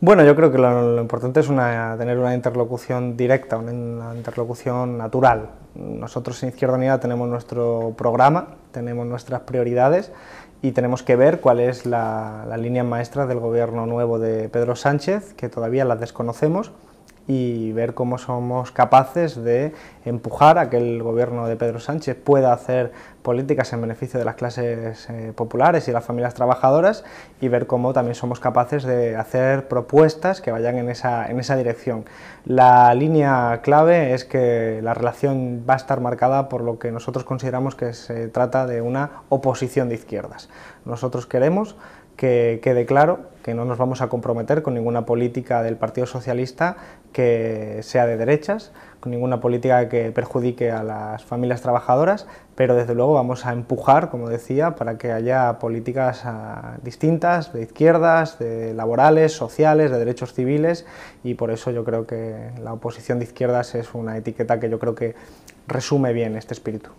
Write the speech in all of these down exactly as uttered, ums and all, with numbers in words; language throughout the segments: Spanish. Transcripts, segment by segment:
Bueno, yo creo que lo, lo importante es una, tener una interlocución directa, una interlocución natural. Nosotros en Izquierda Unida tenemos nuestro programa, tenemos nuestras prioridades y tenemos que ver cuál es la, la línea maestra del gobierno nuevo de Pedro Sánchez, que todavía las desconocemos, y ver cómo somos capaces de empujar a que el gobierno de Pedro Sánchez pueda hacer políticas en beneficio de las clases eh, populares y las familias trabajadoras, y ver cómo también somos capaces de hacer propuestas que vayan en esa, en esa dirección. La línea clave es que la relación va a estar marcada por lo que nosotros consideramos que se trata de una oposición de izquierdas. Nosotros queremos que quede claro que no nos vamos a comprometer con ninguna política del Partido Socialista que sea de derechas, con ninguna política que perjudique a las familias trabajadoras, pero desde luego vamos a empujar, como decía, para que haya políticas uh, distintas, de izquierdas, de laborales, sociales, de derechos civiles, y por eso yo creo que la oposición de izquierdas es una etiqueta que yo creo que resume bien este espíritu.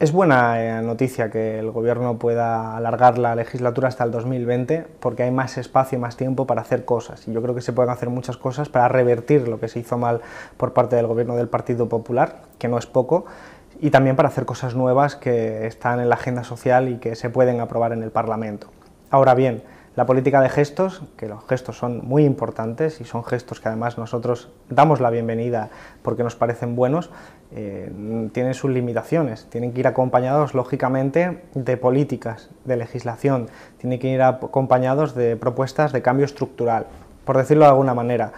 Es buena noticia que el Gobierno pueda alargar la legislatura hasta el dos mil veinte, porque hay más espacio y más tiempo para hacer cosas. Y yo creo que se pueden hacer muchas cosas para revertir lo que se hizo mal por parte del Gobierno del Partido Popular, que no es poco, y también para hacer cosas nuevas que están en la agenda social y que se pueden aprobar en el Parlamento. Ahora bien, la política de gestos, que los gestos son muy importantes y son gestos que además nosotros damos la bienvenida porque nos parecen buenos, eh, tienen sus limitaciones, tienen que ir acompañados lógicamente de políticas, de legislación, tienen que ir acompañados de propuestas de cambio estructural, por decirlo de alguna manera.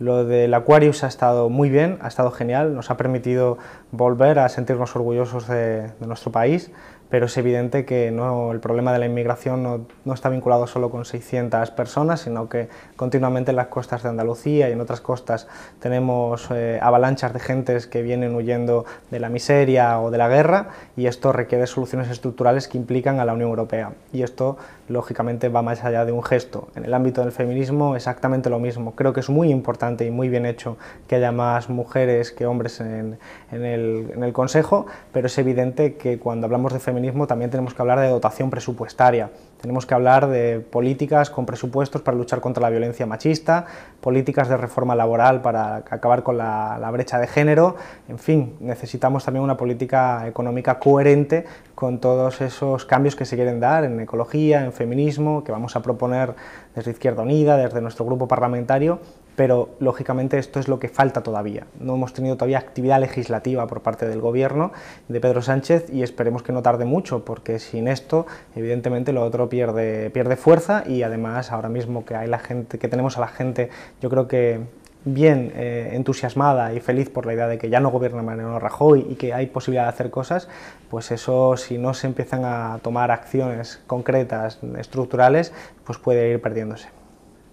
Lo del Aquarius ha estado muy bien, ha estado genial, nos ha permitido volver a sentirnos orgullosos de, de nuestro país, pero es evidente que no, el problema de la inmigración no, no está vinculado solo con seiscientas personas, sino que continuamente en las costas de Andalucía y en otras costas tenemos eh, avalanchas de gentes que vienen huyendo de la miseria o de la guerra, y esto requiere soluciones estructurales que implican a la Unión Europea. Y esto, lógicamente, va más allá de un gesto. En el ámbito del feminismo, exactamente lo mismo. Creo que es muy importante y muy bien hecho que haya más mujeres que hombres en, en, el, en el Consejo, pero es evidente que cuando hablamos de feminismo también tenemos que hablar de dotación presupuestaria, tenemos que hablar de políticas con presupuestos para luchar contra la violencia machista, políticas de reforma laboral para acabar con la, la brecha de género, en fin, necesitamos también una política económica coherente con todos esos cambios que se quieren dar en ecología, en feminismo, que vamos a proponer desde Izquierda Unida, desde nuestro grupo parlamentario, pero lógicamente esto es lo que falta todavía. No hemos tenido todavía actividad legislativa por parte del Gobierno de Pedro Sánchez y esperemos que no tarde mucho, porque sin esto, evidentemente, lo otro pierde, pierde fuerza, y además ahora mismo que, hay la gente, que tenemos a la gente, yo creo que bien eh, entusiasmada y feliz por la idea de que ya no gobierna Mariano Rajoy y que hay posibilidad de hacer cosas, pues eso, si no se empiezan a tomar acciones concretas, estructurales, pues puede ir perdiéndose.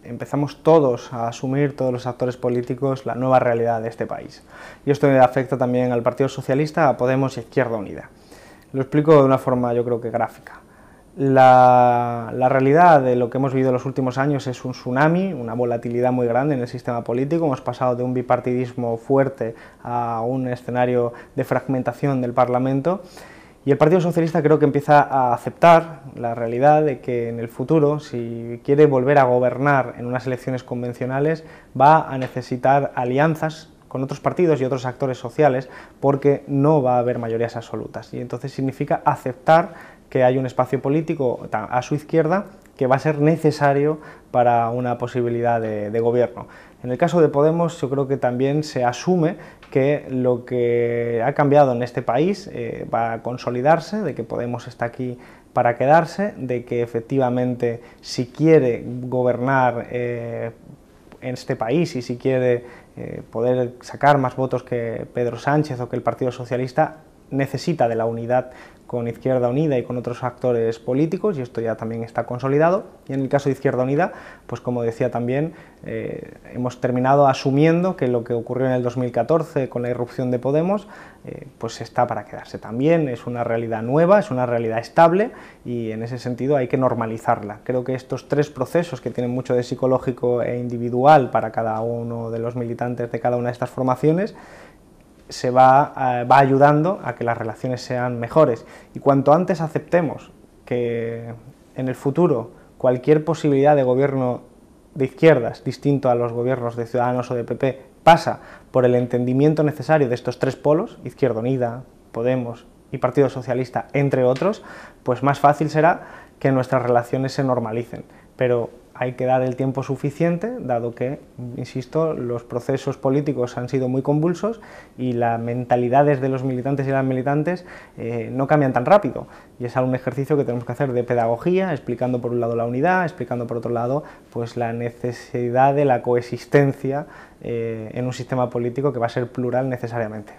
Empezamos todos a asumir, todos los actores políticos, la nueva realidad de este país. Y esto afecta también al Partido Socialista, a Podemos y a Izquierda Unida. Lo explico de una forma, yo creo que gráfica. La, la realidad de lo que hemos vivido en los últimos años es un tsunami, una volatilidad muy grande en el sistema político. Hemos pasado de un bipartidismo fuerte a un escenario de fragmentación del Parlamento. Y el Partido Socialista creo que empieza a aceptar la realidad de que en el futuro, si quiere volver a gobernar en unas elecciones convencionales, va a necesitar alianzas con otros partidos y otros actores sociales, porque no va a haber mayorías absolutas. Y entonces significa aceptar que hay un espacio político a su izquierda que va a ser necesario para una posibilidad de, de gobierno. En el caso de Podemos, yo creo que también se asume que lo que ha cambiado en este país eh, va a consolidarse, de que Podemos está aquí para quedarse, de que efectivamente si quiere gobernar eh, en este país y si quiere eh, poder sacar más votos que Pedro Sánchez o que el Partido Socialista, necesita de la unidad con Izquierda Unida y con otros actores políticos, y esto ya también está consolidado. Y en el caso de Izquierda Unida, pues como decía también, eh, hemos terminado asumiendo que lo que ocurrió en el dos mil catorce con la irrupción de Podemos, eh, pues está para quedarse también, es una realidad nueva, es una realidad estable, y en ese sentido hay que normalizarla. Creo que estos tres procesos, que tienen mucho de psicológico e individual para cada uno de los militantes de cada una de estas formaciones, se va, eh, va ayudando a que las relaciones sean mejores. Y cuanto antes aceptemos que en el futuro cualquier posibilidad de gobierno de izquierdas, distinto a los gobiernos de Ciudadanos o de P P, pasa por el entendimiento necesario de estos tres polos, Izquierda Unida, Podemos y Partido Socialista, entre otros, pues más fácil será que nuestras relaciones se normalicen. Pero hay que dar el tiempo suficiente, dado que, insisto, los procesos políticos han sido muy convulsos y las mentalidades de los militantes y las militantes eh, no cambian tan rápido. Y es un ejercicio que tenemos que hacer de pedagogía, explicando por un lado la unidad, explicando por otro lado pues la necesidad de la coexistencia eh, en un sistema político que va a ser plural necesariamente.